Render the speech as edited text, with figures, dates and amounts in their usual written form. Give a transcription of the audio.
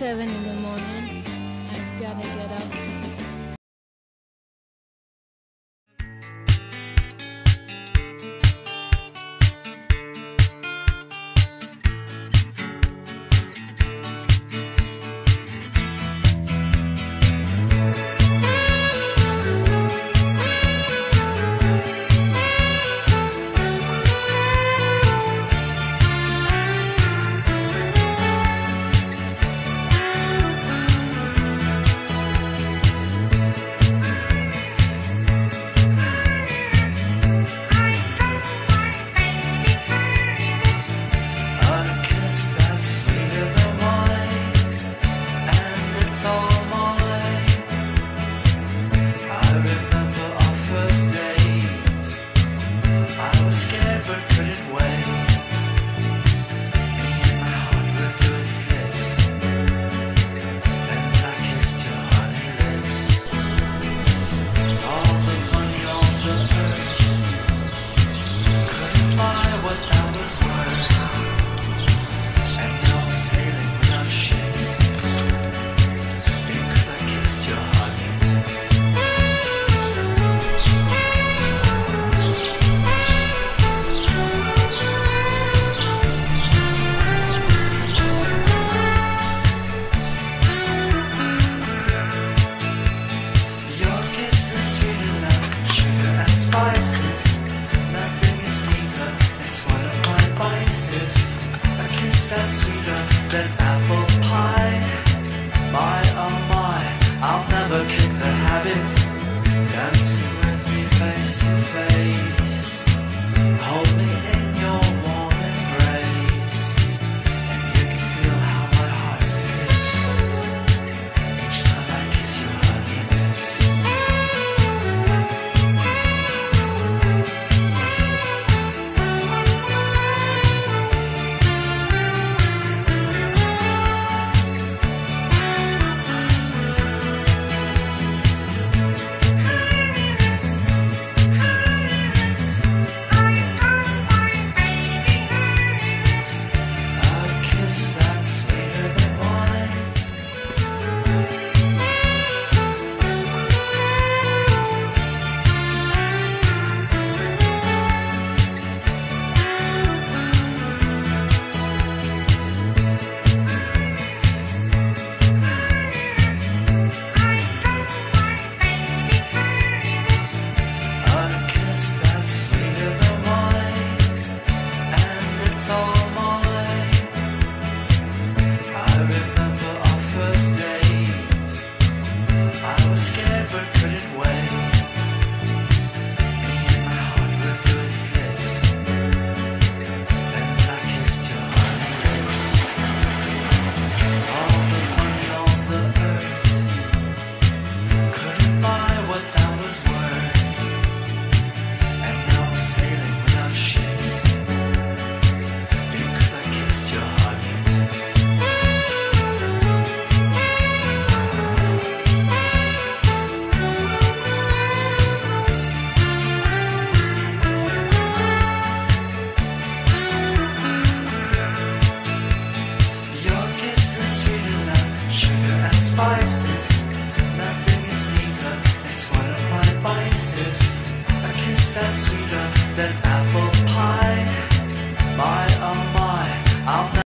7 in the morning. I've got to get up.